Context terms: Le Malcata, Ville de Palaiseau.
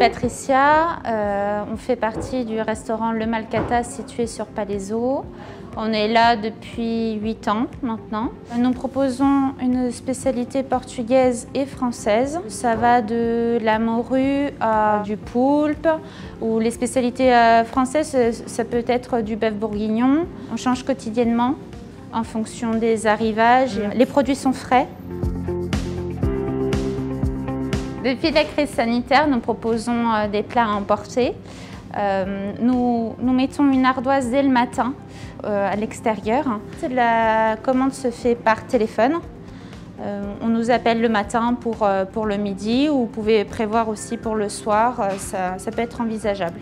Patricia, on fait partie du restaurant Le Malcata situé sur Palaiseau. On est là depuis 8 ans maintenant. Nous proposons une spécialité portugaise et française. Ça va de la morue à du poulpe, ou les spécialités françaises, ça peut être du bœuf bourguignon. On change quotidiennement en fonction des arrivages. Les produits sont frais. Depuis la crise sanitaire, nous proposons des plats à emporter. Nous mettons une ardoise dès le matin à l'extérieur. La commande se fait par téléphone. On nous appelle le matin pour le midi, ou vous pouvez prévoir aussi pour le soir. Ça peut être envisageable.